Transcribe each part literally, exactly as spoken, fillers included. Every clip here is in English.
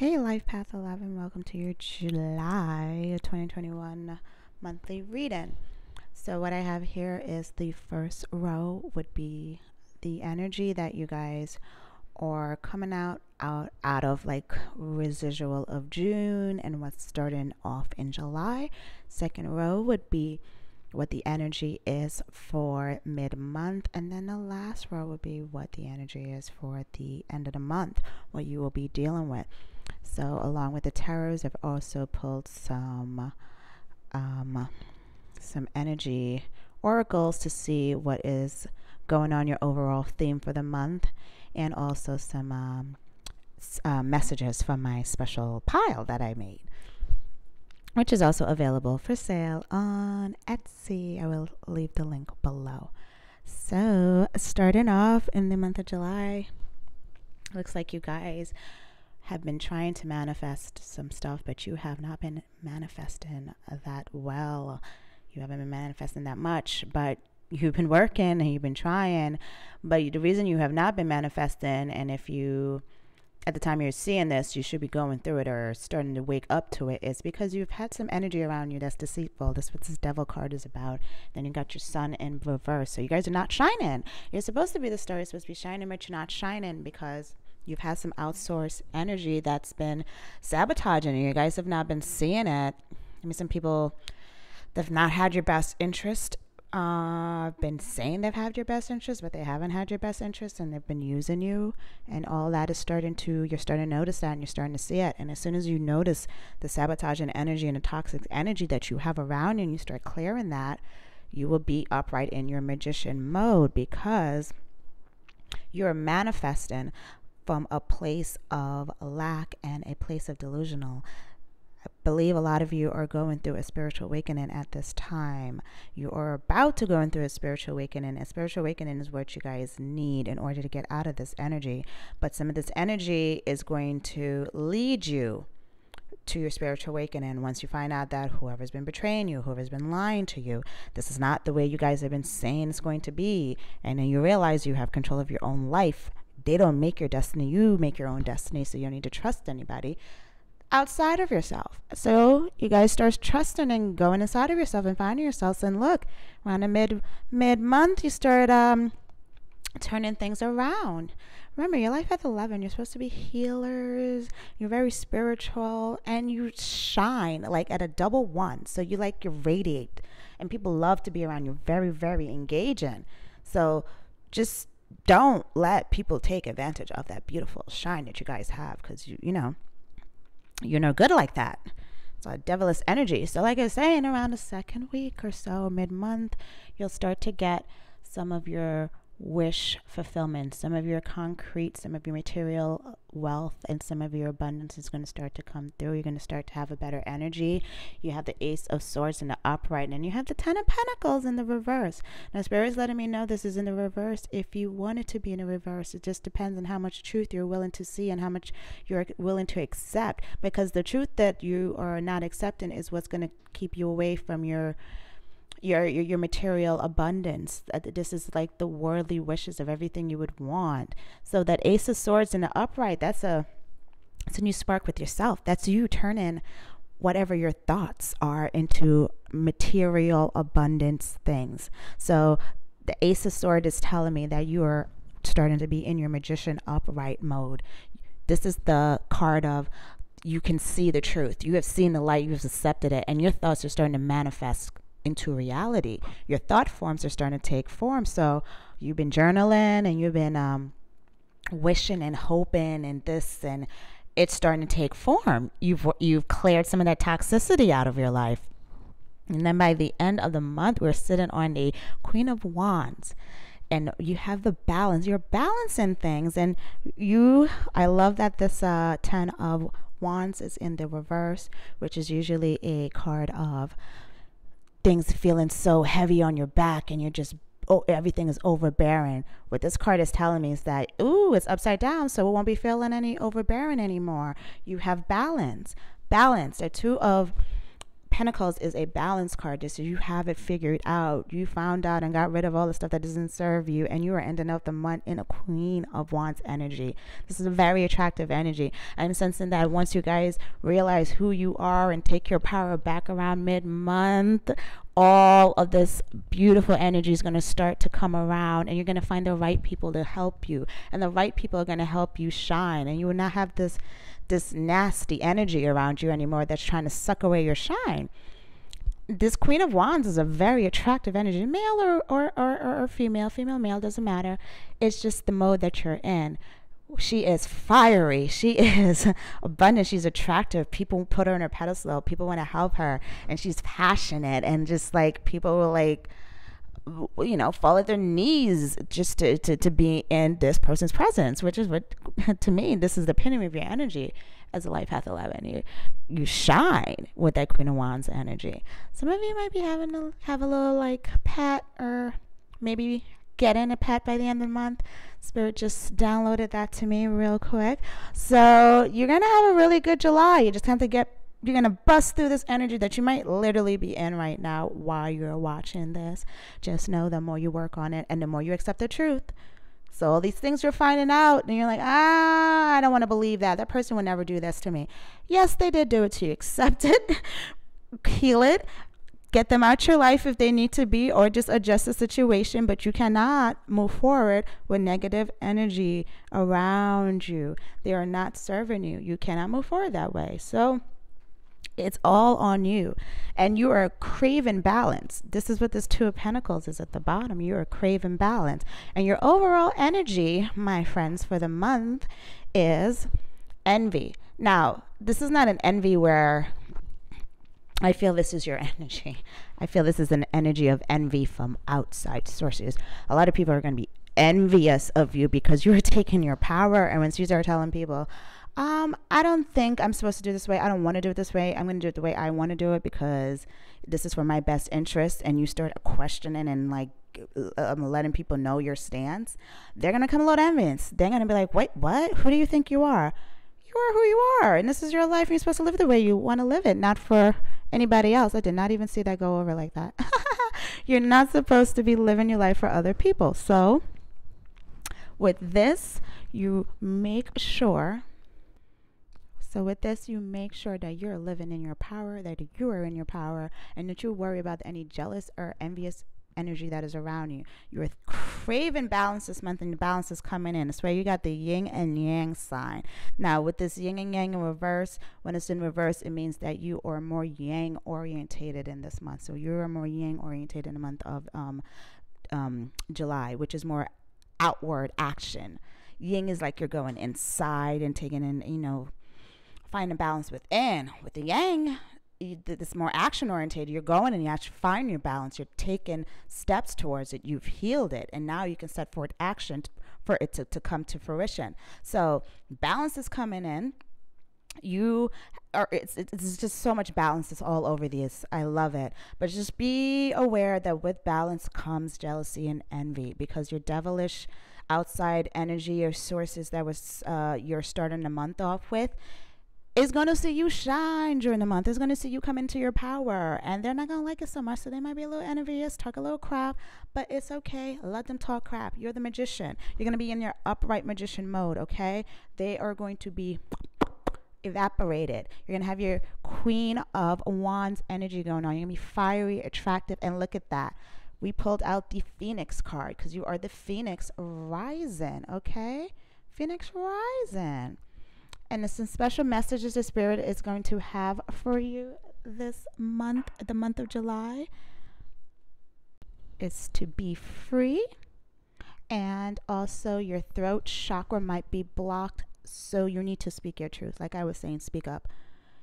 Hey Life Path eleven, welcome to your July twenty twenty-one monthly reading. So what I have here is the first row would be the energy that you guys are coming out out, out of, like residual of June and what's starting off in July. Second row would be what the energy is for mid-month, and then the last row would be what the energy is for the end of the month, what you will be dealing with. So along with the tarots, I've also pulled some um, some energy oracles to see what is going on, your overall theme for the month, and also some um, uh, messages from my special pile that I made, which is also available for sale on Etsy. I will leave the link below. So starting off in the month of July, looks like you guys have been trying to manifest some stuff, but you have not been manifesting that well. You haven't been manifesting that much, but you've been working and you've been trying. But the reason you have not been manifesting, and if you... at the time you're seeing this, you should be going through it or starting to wake up to it, is because you've had some energy around you that's deceitful. That's what this devil card is about. Then you got your sun in reverse. So you guys are not shining. You're supposed to be the star. You're supposed to be shining, but you're not shining because you've had some outsourced energy that's been sabotaging you. You guys have not been seeing it. I mean, some people that have not had your best interest uh been saying they've had your best interest, but they haven't had your best interest, and they've been using you, and all that is starting to, you're starting to notice that, and you're starting to see it. And as soon as you notice the sabotaging energy and the toxic energy that you have around you, and you start clearing that, you will be upright in your magician mode, because you're manifesting from a place of lack and a place of delusional. I believe a lot of you are going through a spiritual awakening at this time. You are about to go through a spiritual awakening. A spiritual awakening is what you guys need in order to get out of this energy. But some of this energy is going to lead you to your spiritual awakening once you find out that whoever's been betraying you, whoever's been lying to you, this is not the way you guys have been saying it's going to be. And then you realize you have control of your own life. They don't make your destiny. You make your own destiny, so you don't need to trust anybody outside of yourself. So you guys start trusting and going inside of yourself and finding yourselves, and look, around the mid mid month you start um turning things around. Remember, your life at eleven, you're supposed to be healers, you're very spiritual, and you shine like at a double one. So you like you radiate and people love to be around you, very very engaging. So just don't let people take advantage of that beautiful shine that you guys have, because you you know you're no good like that. It's a devilish energy. So like I was saying, around the second week or so, mid-month, you'll start to get some of your wish fulfillment, some of your concrete, some of your material wealth, and some of your abundance is going to start to come through. You're going to start to have a better energy. You have the Ace of Swords in the upright, and you have the Ten of Pentacles in the reverse. Now Spirit is letting me know this is in the reverse. If you want it to be in the reverse, it just depends on how much truth you're willing to see and how much you're willing to accept, because the truth that you are not accepting is what's going to keep you away from your Your, your your material abundance. This is like the worldly wishes of everything you would want. So that Ace of Swords in the upright, that's a it's a new spark with yourself. That's you turning whatever your thoughts are into material abundance things. So the Ace of Swords is telling me that you are starting to be in your magician upright mode. This is the card of you can see the truth. You have seen the light. You have accepted it, and your thoughts are starting to manifest into reality. Your thought forms are starting to take form. So you've been journaling and you've been um, wishing and hoping and this, and it's starting to take form. You've you've cleared some of that toxicity out of your life. And then by the end of the month, we're sitting on the Queen of Wands, and you have the balance. You're balancing things, and you. I love that this uh, Ten of Wands is in the reverse, which is usually a card of things feeling so heavy on your back, and you're just, oh, everything is overbearing. What this card is telling me is that, ooh, it's upside down, so it won't be feeling any overbearing anymore. You have balance. Balance. The Two of Pentacles is a balance card. Just so you have it figured out, you found out and got rid of all the stuff that doesn't serve you, and you are ending up the month in a Queen of Wands energy. This is a very attractive energy. I'm sensing that once you guys realize who you are and take your power back around mid-month, all of this beautiful energy is going to start to come around, and you're going to find the right people to help you, and the right people are going to help you shine, and you will not have this this nasty energy around you anymore that's trying to suck away your shine. This Queen of Wands is a very attractive energy, male or or, or, or female female male, doesn't matter. It's just the mode that you're in. She is fiery. She is abundant. She's attractive. People put her on her pedestal. People want to help her. And she's passionate. And just like people will like, you know, fall at their knees just to, to, to be in this person's presence, which is what, to me, this is the pinnacle of your energy as a life path eleven. You, you shine with that Queen of Wands energy. Some of you might be having to have a little like pet, or maybe get in a pet by the end of the month. Spirit just downloaded that to me real quick. So you're gonna have a really good July. You just have to get, you're gonna bust through this energy that you might literally be in right now while you're watching this. Just know the more you work on it and the more you accept the truth. So all these things you're finding out and you're like, ah, I don't want to believe that. That person would never do this to me. Yes, they did do it to you. Accept it, heal it, get them out your life if they need to be, or just adjust the situation. But you cannot move forward with negative energy around you. They are not serving you. You cannot move forward that way. So it's all on you. And you are craving balance. This is what this Two of Pentacles is at the bottom. You are craving balance. And your overall energy, my friends, for the month is envy. Now, this is not an envy where I feel this is your energy. I feel this is an energy of envy from outside sources. A lot of people are going to be envious of you because you are taking your power. And when you start telling people, um, I don't think I'm supposed to do this way. I don't want to do it this way. I'm going to do it the way I want to do it because this is for my best interest. And you start questioning and like um, letting people know your stance. They're going to come a little envious. They're going to be like, wait, what? Who do you think you are? You are who you are. And this is your life. And you're supposed to live it the way you want to live it, not for anybody else. I did not even see that go over like that. You're not supposed to be living your life for other people. So with this, you make sure, so with this, you make sure that you're living in your power, that you are in your power, and that you worry about any jealous or envious energy that is around you. You're craving balance this month, and the balance is coming in. That's why you got the yin and yang sign. Now with this yin and yang in reverse, when it's in reverse, it means that you are more yang orientated in this month. So you're more yang orientated in the month of um, um, July, which is more outward action. Yin is like you're going inside and taking in, you know, finding balance within. With the yang, it's more action oriented. You're going and you actually find your balance. You're taking steps towards it. You've healed it. And now you can set forth action for it to, to come to fruition. So balance is coming in. You are, it's, it's just so much balance. It's all over this. I love it. But just be aware that with balance comes jealousy and envy, because your devilish outside energy or sources that was uh, you're starting the month off with is going to see you shine during the month. It's going to see you come into your power, and they're not going to like it so much, so they might be a little envious, talk a little crap, but it's okay. Let them talk crap. You're the magician. You're going to be in your upright magician mode, okay? They are going to be evaporated. You're going to have your Queen of Wands energy going on. You're going to be fiery, attractive, and look at that. We pulled out the Phoenix card because you are the Phoenix rising, okay? Phoenix rising. And some special messages the Spirit is going to have for you this month, the month of July, is to be free. And also your throat chakra might be blocked, so you need to speak your truth. Like I was saying, speak up.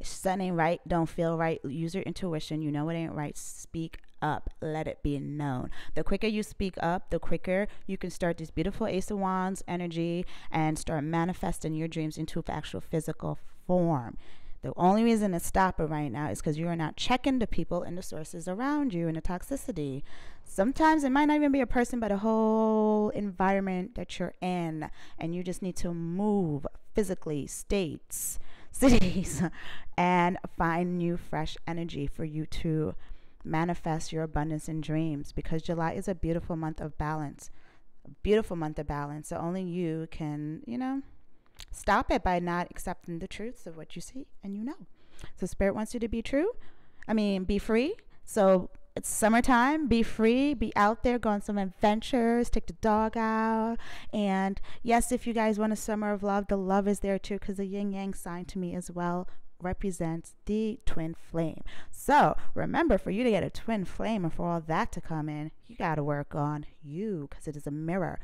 If something ain't right, don't feel right, use your intuition. You know it ain't right, speak up. Let it be known. The quicker you speak up, the quicker you can start this beautiful Ace of Wands energy and start manifesting your dreams into actual physical form. The only reason to stop it right now is because you are not checking the people and the sources around you and the toxicity. Sometimes it might not even be a person, but a whole environment that you're in, and you just need to move physically, states, cities and find new, fresh energy for you to manifest your abundance and dreams, because July is a beautiful month of balance, a beautiful month of balance. So only you can, you know, stop it by not accepting the truths of what you see and you know. So Spirit wants you to be true. I mean, be free. So it's summertime. Be free. Be out there. Go on some adventures. Take the dog out. And yes, if you guys want a summer of love, the love is there too, because the yin-yang sign to me as well represents the twin flame. So remember, for you to get a twin flame and for all that to come in, you got to work on you, because it is a mirror.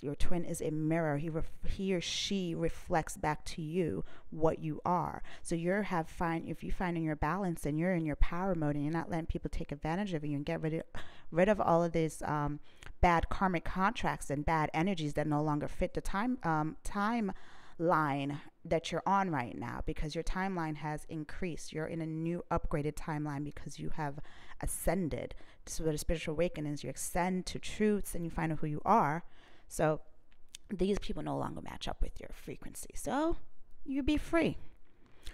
Your twin is a mirror. He, ref he or she reflects back to you what you are. So you're have find if you find in your balance and you're in your power mode and you're not letting people take advantage of you and get rid of rid of all of these um, bad karmic contracts and bad energies that no longer fit the time um, time. line that you're on right now, because your timeline has increased. You're in a new upgraded timeline because you have ascended. So the spiritual awakening is you ascend to truths and you find out who you are. So these people no longer match up with your frequency, so you be free.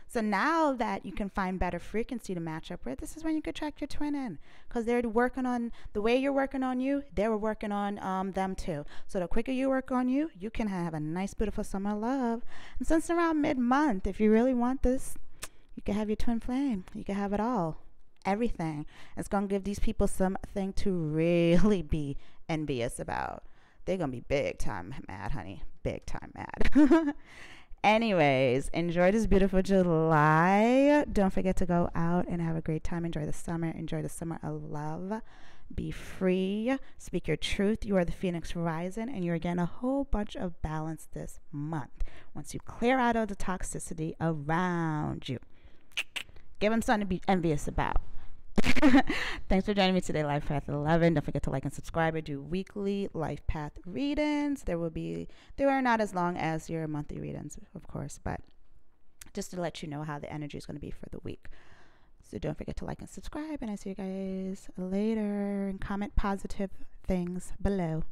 So now that you can find better frequency to match up with, this is when you could track your twin in, because they're working on the way you're working on you. They were working on um, them too. So the quicker you work on you, you can have a nice, beautiful summer love. And since around mid-month, if you really want this, you can have your twin flame. You can have it all, everything. It's going to give these people something to really be envious about. They're going to be big time mad, honey. Big time mad. Anyways, enjoy this beautiful July. Don't forget to go out and have a great time. Enjoy the summer. Enjoy the summer of love. Be free. Speak your truth. You are the Phoenix Rising, and you're getting a whole bunch of balance this month. Once you clear out all the toxicity around you, give them something to be envious about. Thanks for joining me today, Life Path eleven. Don't forget to like and subscribe. I do weekly Life Path readings. There will be, they are not as long as your monthly readings, of course, but just to let you know how the energy is going to be for the week. So don't forget to like and subscribe, and I see you guys later. And comment positive things below.